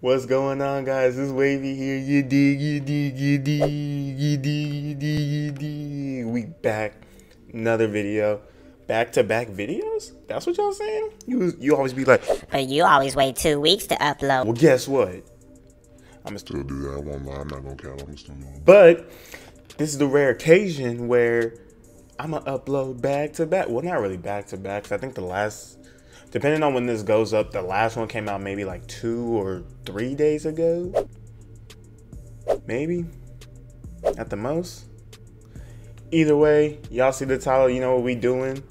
What's going on, guys? It's Wavy here. We back. Another video. Back-to-back videos? That's what y'all saying? You always be like, but you always wait 2 weeks to upload. Well, guess what? I'ma still do that. I won't lie. I'm not gonna count. I'm still doing it. But this is the rare occasion where I'ma upload back-to-back. Well, not really back-to-back, because I think the last, depending on when this goes up, the last one came out maybe like 2 or 3 days ago. Maybe, at the most. Either way, y'all see the title, you know what we doing.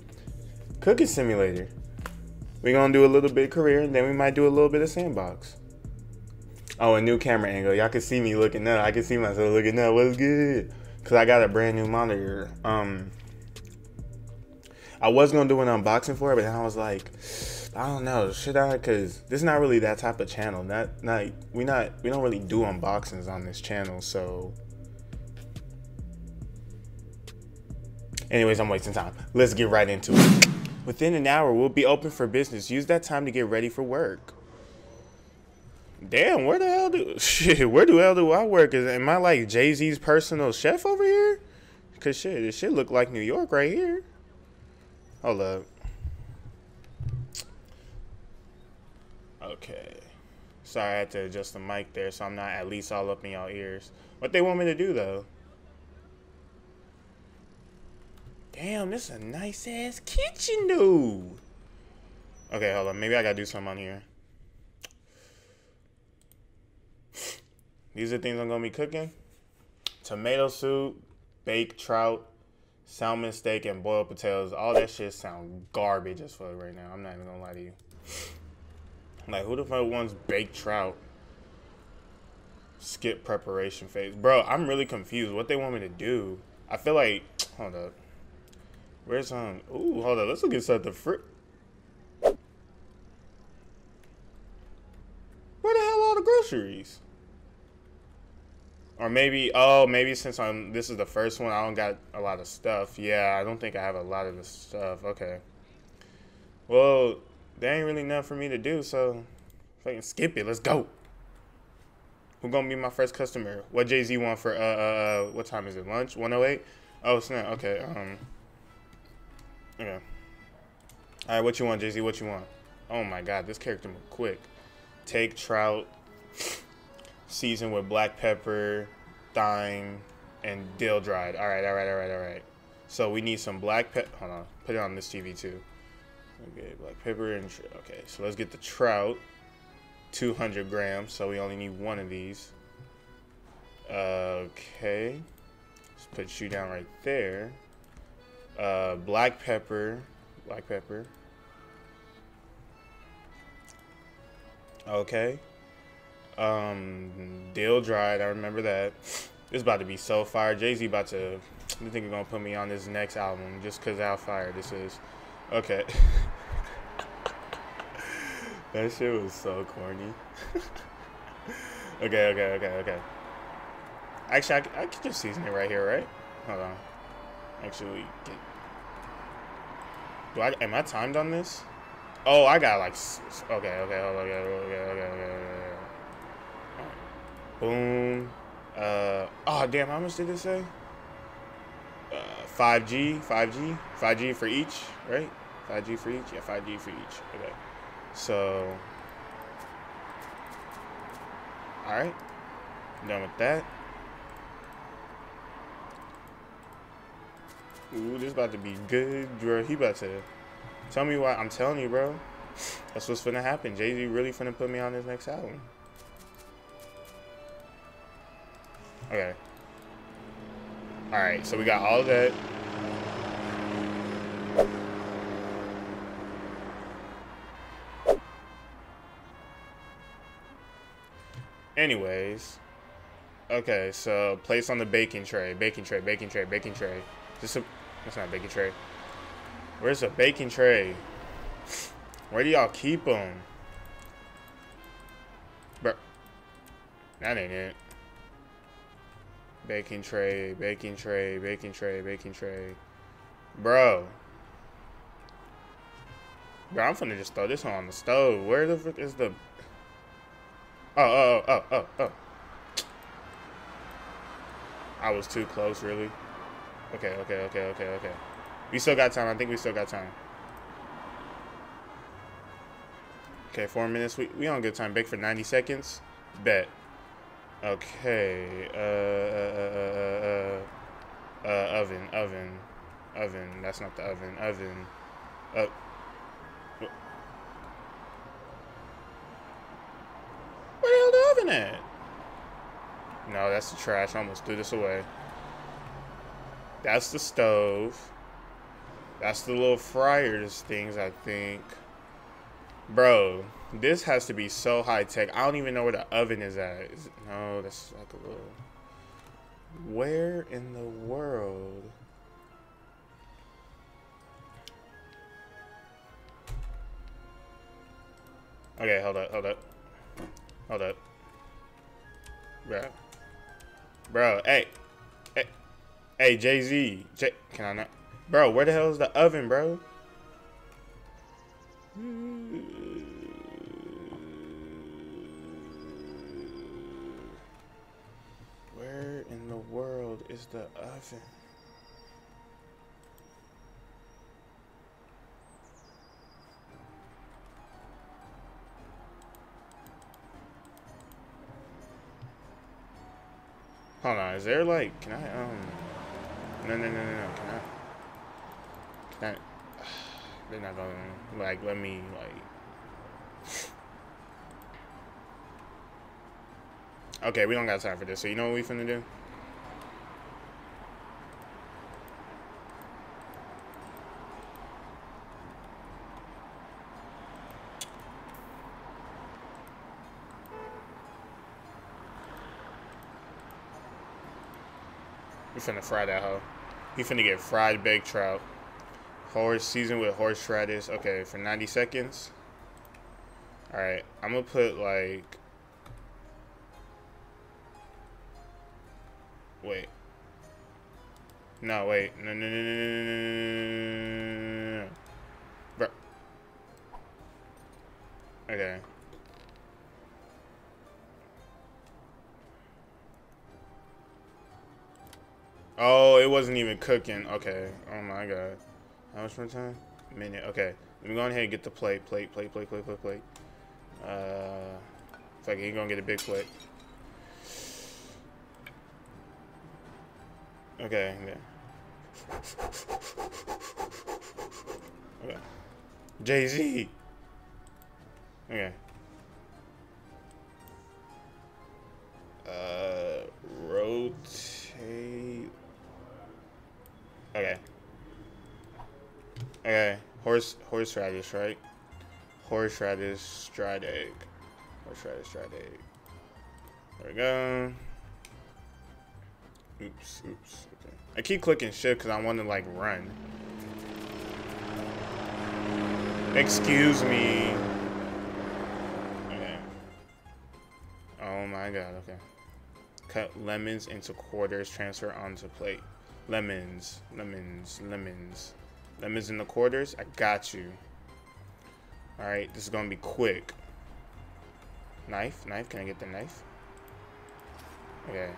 Cooking Simulator. We're gonna do a little bit of career, and then we might do a little bit of sandbox. Oh, a new camera angle. Y'all can see me looking up. I can see myself looking up. What's good? Because I got a brand new monitor. I was going to do an unboxing for it, but then I was like, I don't know, should I? Because this is not really that type of channel. We don't really do unboxings on this channel, so. Anyways, I'm wasting time. Let's get right into it. Within an hour, we'll be open for business. Use that time to get ready for work. Damn, where the hell do I work? Am I like Jay-Z's personal chef over here? Because shit, this shit look like New York right here. Hold up. Okay. Sorry, I had to adjust the mic there so I'm not at least all up in y'all ears. What they want me to do, though? Damn, this is a nice-ass kitchen, dude. Okay, hold on. Maybe I got to do something on here. These are things I'm going to be cooking. Tomato soup, baked trout, salmon steak, and boiled potatoes. All that shit sound garbage as fuck right now. I'm not even gonna lie to you. Like, who the fuck wants baked trout? Skip preparation phase. Bro, I'm really confused what they want me to do. I feel like, hold up. Where's ooh, hold up, let's look inside the fridge. Where the hell are the groceries? Or maybe, oh, maybe since this is the first one, I don't got a lot of stuff. Yeah, I don't think I have a lot of the stuff. Okay. Well, there ain't really nothing for me to do, so fucking skip it. Let's go. Who gonna be my first customer? What Jay-Z want for, what time is it? Lunch? 1:08? Oh, snap. Okay. Yeah. All right, what you want, Jay-Z? What you want? Oh, my God. This character moved quick. Take trout. Seasoned with black pepper, thyme, and dill dried. All right. So we need some black pepper. Hold on. Put it on this TV too. Okay, black pepper and okay. So let's get the trout, 200 grams. So we only need one of these. Okay. Let's put you down right there. Black pepper. Okay. Dill dried, I remember that. It's about to be so fire. Jay-Z about to, I think he's gonna put me on this next album just cause how fire this is. Okay. That shit was so corny. Okay. Actually, I could just season it right here, right? Hold on. Actually, am I timed on this? Oh, I got like, okay. Boom. Oh, damn, how much did it say? 5G for each, right? 5G for each? Yeah, 5G for each. Okay. So, all right. I'm done with that. Ooh, this about to be good, bro. He about to tell me why. I'm telling you, bro. That's what's finna happen. Jay-Z really finna put me on his next album. Okay. Alright, so we got all of that. Anyways. Okay, so place on the baking tray. That's not a baking tray. Where's the baking tray? Where do y'all keep them? Bro. That ain't it. Baking tray. Bro, I'm finna just throw this on the stove. Where the frick is the... Oh. I was too close, really. Okay. We still got time. I think we still got time. Okay, 4 minutes. We on good time. Bake for 90 seconds. Bet. Okay. Oven. That's not the oven. Oven. Where the hell the oven at? No, that's the trash. I almost threw this away. That's the stove. That's the little fryers things, I think. Bro, this has to be so high tech. I don't even know where the oven is at. No, that's like a little... Where in the world? Okay, hold up. Bro, hey, Jay-Z. Can I not? Bro, where the hell is the oven, bro? Where in the world is the oven? Hold on, is there like, can I, no, can I, they're not gonna, like, let me, like, okay, we don't got time for this, so you know what we finna do? We finna fry that hoe. You finna get fried baked trout. Horse seasoned with horseradish. Okay, for 90 seconds. Alright, I'm gonna put like... Wait. No, wait. No. Bro. Okay. Oh, it wasn't even cooking. Okay. Oh my god. How much more time? A minute. Okay. Let me go ahead and get the plate. Plate. It's like you're gonna get a big plate. Okay. Yeah. Okay. Jay-Z. Okay. Rotate. Okay. Okay. Horseradish, right? Horseradish, dried egg. There we go. Oops. Okay. I keep clicking shift because I want to, like, run. Excuse me. Okay. Oh, my God. Okay. Cut lemons into quarters. Transfer onto plate. Lemons in the quarters. I got you. All right, this is gonna be quick. Knife. Can I get the knife? Okay.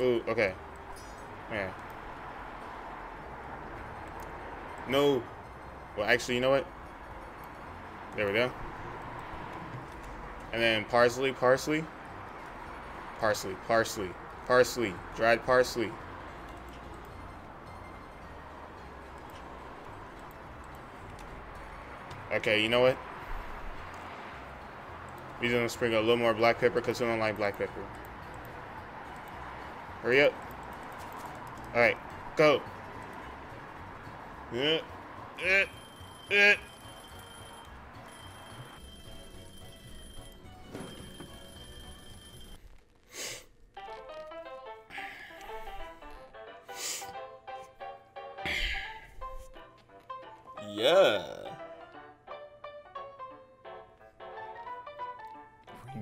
Ooh. Okay. No. Well, actually, you know what? There we go. And then parsley, dried parsley. Okay, you know what? We're gonna sprinkle a little more black pepper because we don't like black pepper. Hurry up. All right, go.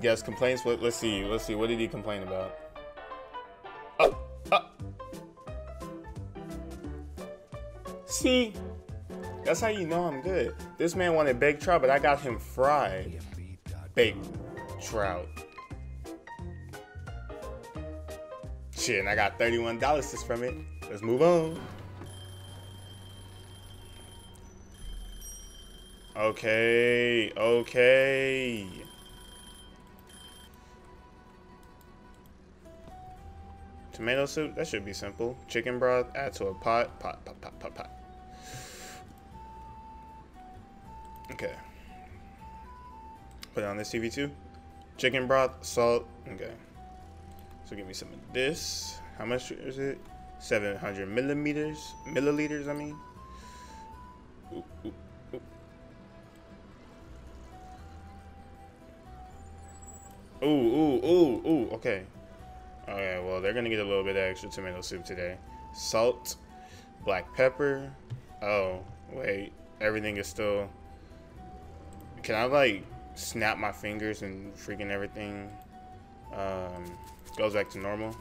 Yes, complaints. Let's see. What did he complain about? See, That's how you know I'm good. This man wanted baked trout, but I got him fried baked trout. Shit, and I got $31 from it. Let's move on. Okay, okay. Tomato soup, that should be simple. Chicken broth, add to a pot. Pot. Okay. Put it on this TV too. Chicken broth, salt, okay. So give me some of this. How much is it? 700 milliliters, I mean. Ooh. Ooh, okay. Okay, well, they're gonna get a little bit of extra tomato soup today. Salt, black pepper. Oh, wait, everything is still. Can I like snap my fingers and freaking everything goes back to normal?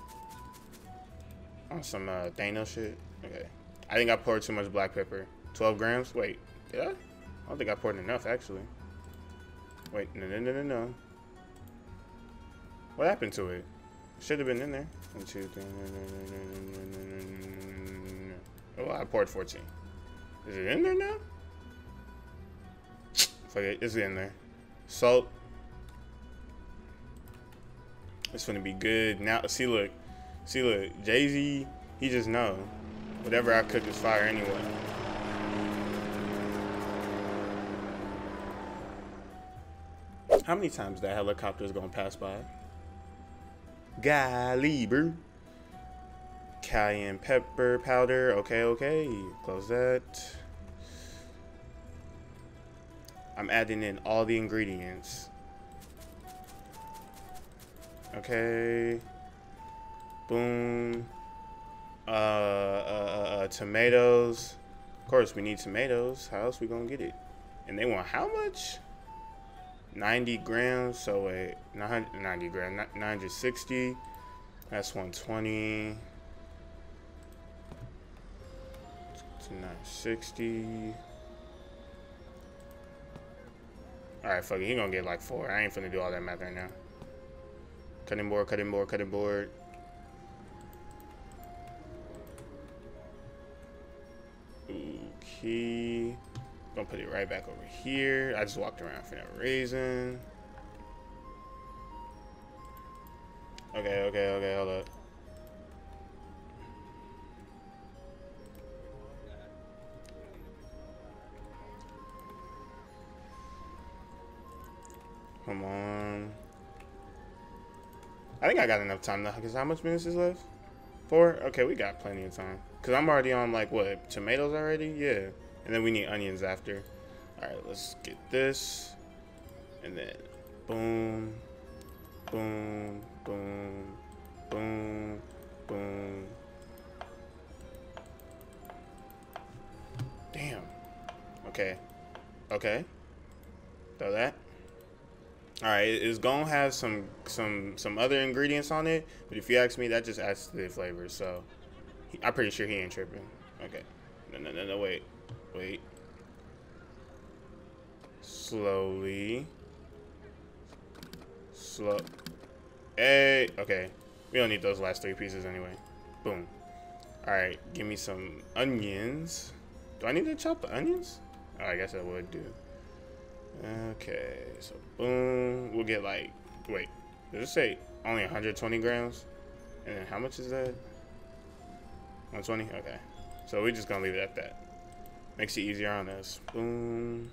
On some Dano shit. Okay, I think I poured too much black pepper. 12 grams. Wait, did I? I don't think I poured enough actually. Wait, no. What happened to it? Should have been in there. 1, 2, 3. Oh, I poured 14. Is it in there now? Fuck it, it's in there. Salt. It's gonna be good. Now, see, look. Jay-Z, he just know. Whatever I cook is fire anyway. How many times that helicopter is gonna pass by? Golly, bro. Cayenne pepper powder. Okay. Close that. I'm adding in all the ingredients. Okay. Boom. Tomatoes. Of course, we need tomatoes. How else we gonna get it? And they want how much? 90 grams, so wait, 90 grams, 960, that's 120 to 960. All right, fuck it, he gonna get like 4. I ain't finna do all that math right now. Cutting board. Okay. Gonna put it right back over here. I just walked around for no reason. Okay, hold up. Come on. I think I got enough time now, because how much minutes is left? 4? Okay, we got plenty of time. Because I'm already on, like, what, tomatoes already? Yeah. And then we need onions after. All right, let's get this. And then boom. Damn. Okay. Throw that. All right, it's gonna have some other ingredients on it, but if you ask me, that just adds to the flavor. So I'm pretty sure he ain't tripping. Okay. No, wait. Wait. Slowly. Slow. Hey. Okay. We don't need those last 3 pieces anyway. Boom. All right. Give me some onions. Do I need to chop the onions? Oh, I guess I would do. Okay. So boom. We'll get like. Wait. Did it say only 120 grams? And then how much is that? 120. Okay. So we're just gonna leave it at that. Makes it easier on us. Boom.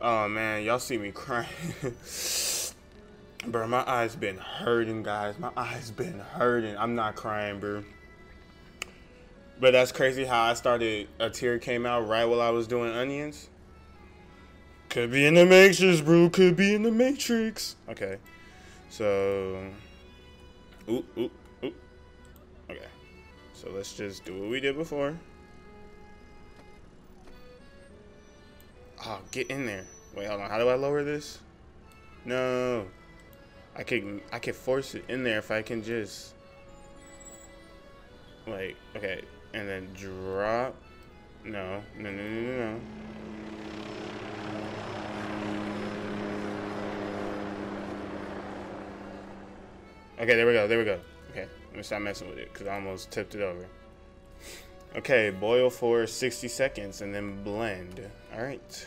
Oh man, y'all see me crying. Bro, my eyes been hurting, guys. My eyes been hurting. I'm not crying, bro. But that's crazy how I started, a tear came out right while I was doing onions. Could be in the Matrix, bro. Could be in the Matrix. Okay. So, ooh. Okay, so let's just do what we did before. Oh, get in there. Wait, hold on. How do I lower this? No, I can force it in there if I can just. Like, okay, and then drop. No, no, no, no, no, no. Okay, there we go, there we go. Okay, let me stop messing with it, because I almost tipped it over. Okay, boil for 60 seconds and then blend. All right.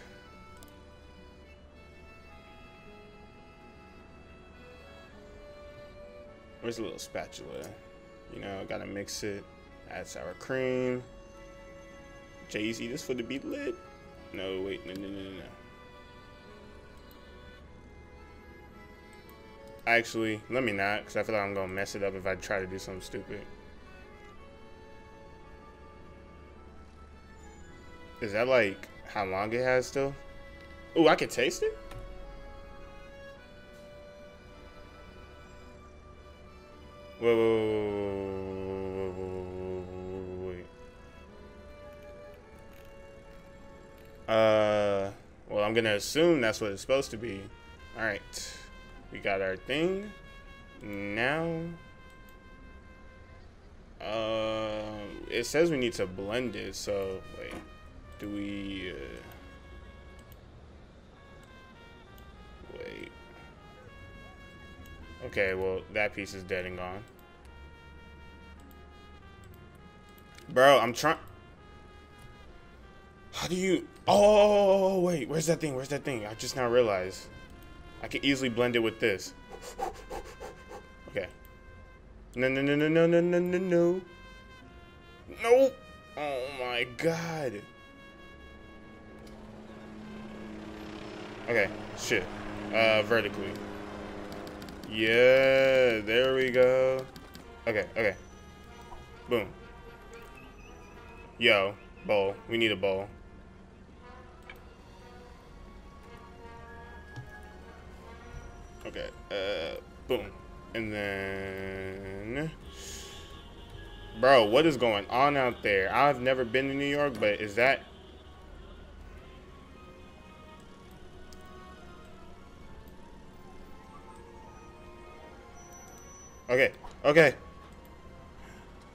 Where's a little spatula? You know, gotta mix it. Add sour cream. Jay-Z, this for the beat lit? No, wait, no, no, no, no. Actually, let me not, because I feel like I'm going to mess it up if I try to do something stupid. Is that like how long it has still? Ooh, I can taste it? Whoa, whoa, whoa, whoa, whoa, wait. Well, I'm going to assume that's what it's supposed to be. All right. We got our thing now. It says we need to blend it, so wait, do we wait, okay, well that piece is dead and gone, bro. I'm trying. How do you, oh wait, where's that thing, where's that thing? I just now realized I can easily blend it with this. Okay. No, no, no, no, no, no, no, no, no. No. Oh my God. Okay. Shit. Vertically. Yeah. There we go. Okay. Okay. Boom. Yo. Bowl. We need a bowl. Okay, boom. And then... Bro, what is going on out there? I've never been to New York, but is that... Okay, okay.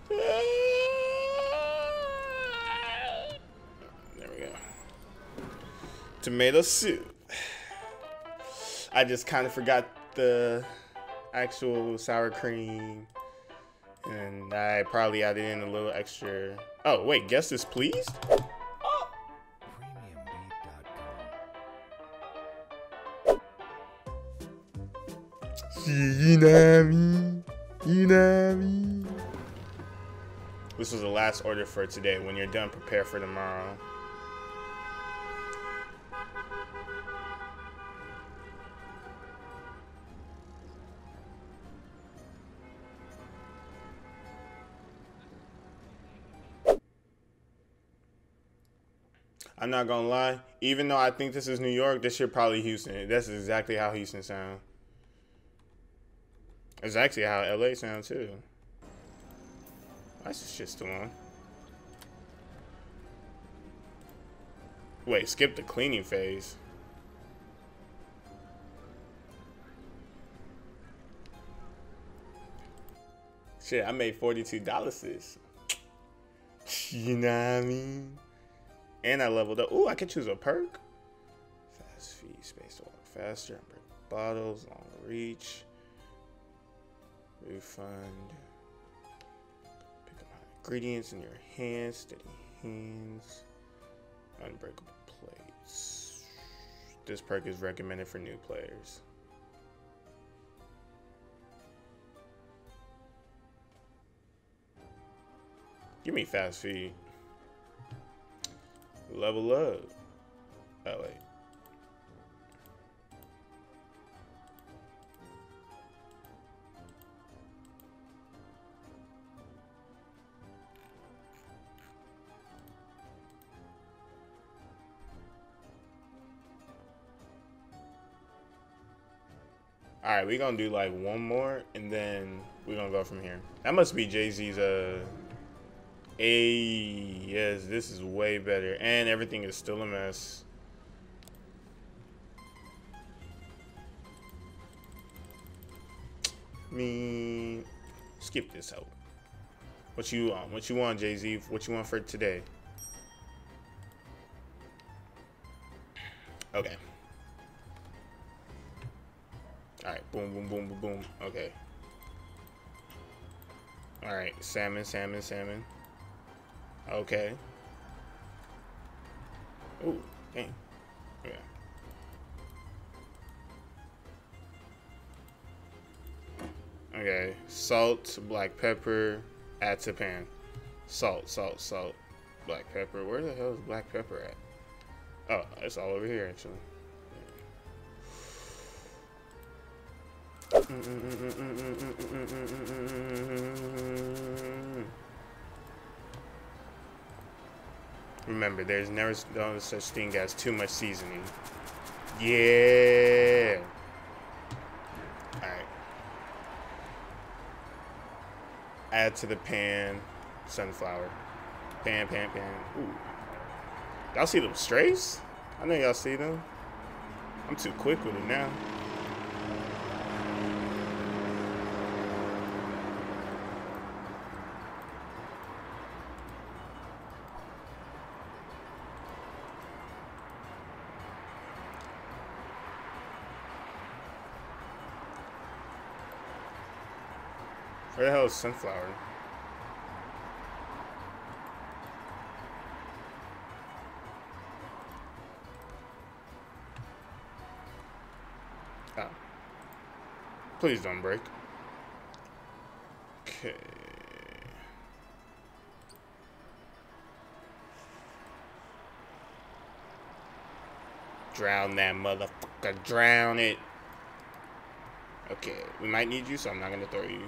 There we go. Tomato soup. I just kind of forgot the actual sour cream, and I probably added in a little extra. Oh wait, guess this please. Oh. Premium. This was the last order for today. When you're done, prepare for tomorrow. I'm not gonna lie, even though I think this is New York, this shit probably Houston. That's exactly how Houston sounds. It's actually how LA sounds too. That's just the one. Wait, skip the cleaning phase. Shit, I made $42, sis. You know what I mean? And I leveled up. Ooh, I can choose a perk. Fast feed, space to walk faster, unbreak bottles, long reach, refund. Pick up ingredients in your hands, steady hands, unbreakable plates. This perk is recommended for new players. Give me fast feed. Level up. Oh, wait. All right, we're going to do like one more and then we're going to go from here. That must be Jay-Z's, Ayy, yes, this is way better. And everything is still a mess. Skip this out. What you want, Jay-Z? What you want for today? Okay. All right. Boom, boom, boom, boom, boom. Okay. All right. Salmon, salmon, salmon. Okay. Ooh, dang. Yeah. Okay. Salt, black pepper, add to pan. Salt, salt, salt, black pepper. Where the hell is black pepper at? Oh, it's all over here, actually. Remember, there's never no such thing as too much seasoning. Yeah. All right. Add to the pan, sunflower. Pan, pan, pan. Ooh. Y'all see them strays? I know y'all see them. I'm too quick with it now. Where the hell is sunflower? Please don't break. Okay. Drown that motherfucker. Drown it. Okay. We might need you, so I'm not going to throw you.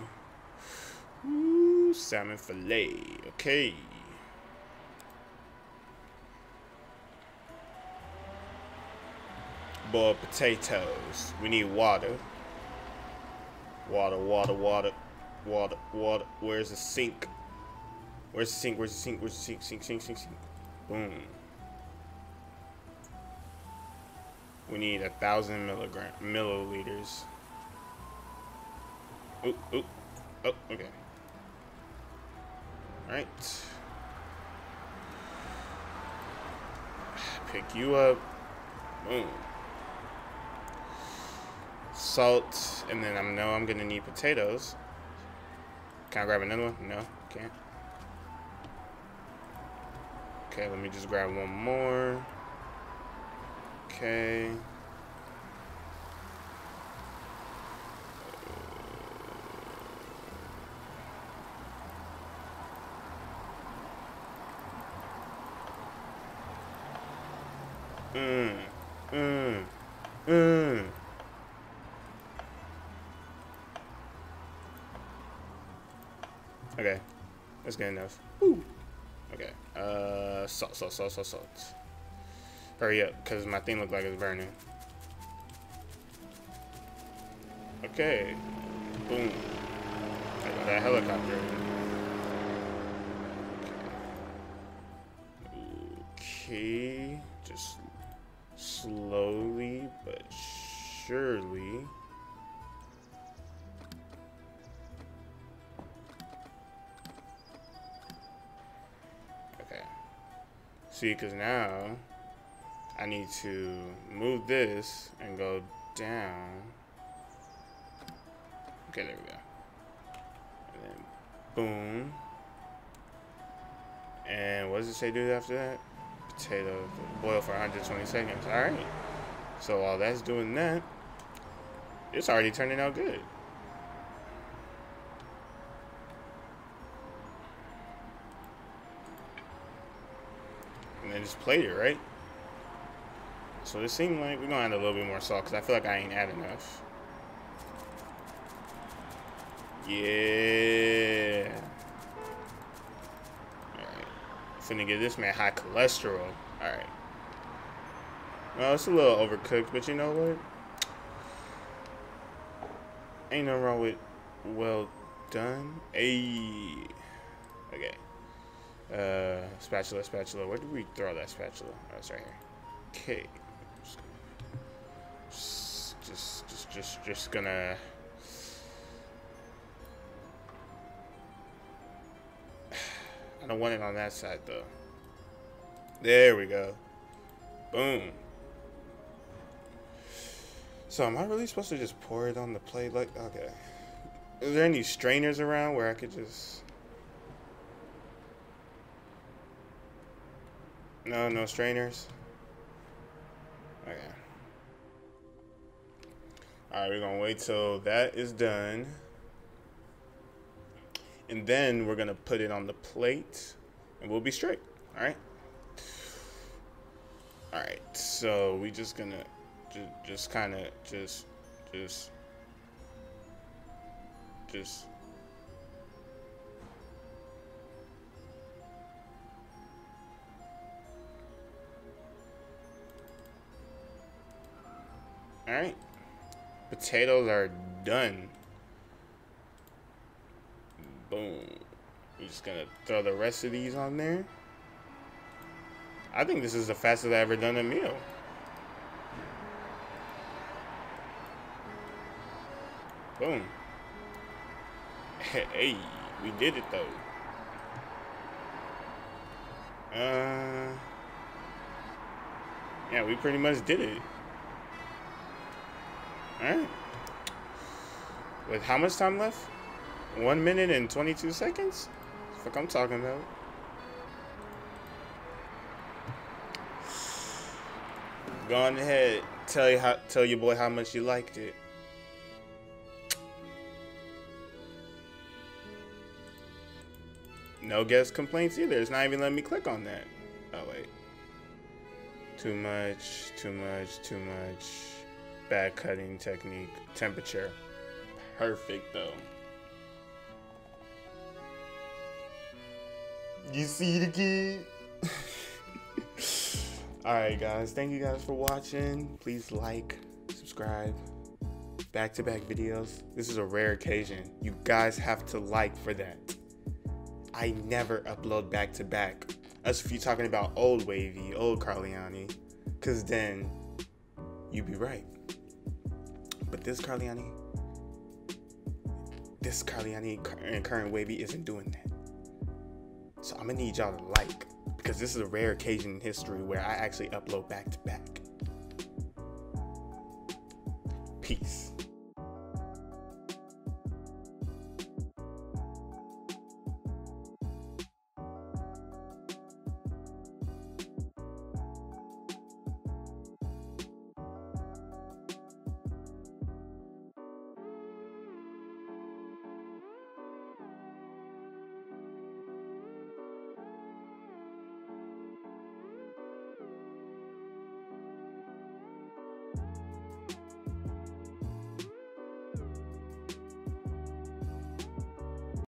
Ooh, salmon fillet. Okay. Boiled potatoes. We need water. Water, water, water, water, water. Where's the sink? Where's the sink? Where's the sink? Where's the sink? Sink. Boom. We need 1,000 milliliters. Oop, oop. Oh, okay. All right. Pick you up. Boom. Salt, and then I know I'm gonna need potatoes. Can I grab another one? No, can't. Okay, let me just grab one more. Okay. Okay, that's good enough. Ooh. Okay, salt. Hurry up, because my thing looks like it's burning. Okay, boom. I got that helicopter. Okay, just slowly but surely. See, because now I need to move this and go down. Okay, there we go. And then boom. And what does it say do after that? Potato boil for 120 seconds. All right. So while that's doing that, it's already turning out good. And just played it, right? So it seemed like we're gonna add a little bit more salt because I feel like I ain't add enough. Yeah. Alright. Finna give this man high cholesterol. Alright. Well, it's a little overcooked, but you know what? Ain't nothing wrong with well done. Ayy. Okay. Spatula. Where did we throw that spatula? Oh, it's right here. Okay. Just gonna. I want it on that side, though. There we go. Boom. So, am I really supposed to just pour it on the plate? Like, okay. Is there any strainers around where I could just... No, no strainers. Okay. Alright, we're going to wait till that is done. And then we're going to put it on the plate. And we'll be straight. Alright. Alright, so we just going to... Just all right, potatoes are done. Boom. We're just gonna throw the rest of these on there. I think this is the fastest I've ever done a meal. Boom. Hey, we did it though. Yeah, we pretty much did it. Alright. With how much time left? 1 minute and 22 seconds? That's what I'm talking about. Go on ahead, tell your boy how much you liked it. No guest complaints either. It's not even letting me click on that. Oh, wait. Too much, too much, too much. Bad cutting technique. Temperature. Perfect, though. You see it again? Alright, guys. Thank you guys for watching. Please like, subscribe. Back-to-back videos. This is a rare occasion. You guys have to like for that. I never upload back to back. As if you're talking about old Wavy, old Karliani, because then you'd be right. But this Karliani and current Wavy isn't doing that. So I'm gonna need y'all to like, because this is a rare occasion in history where I actually upload back to back. Peace.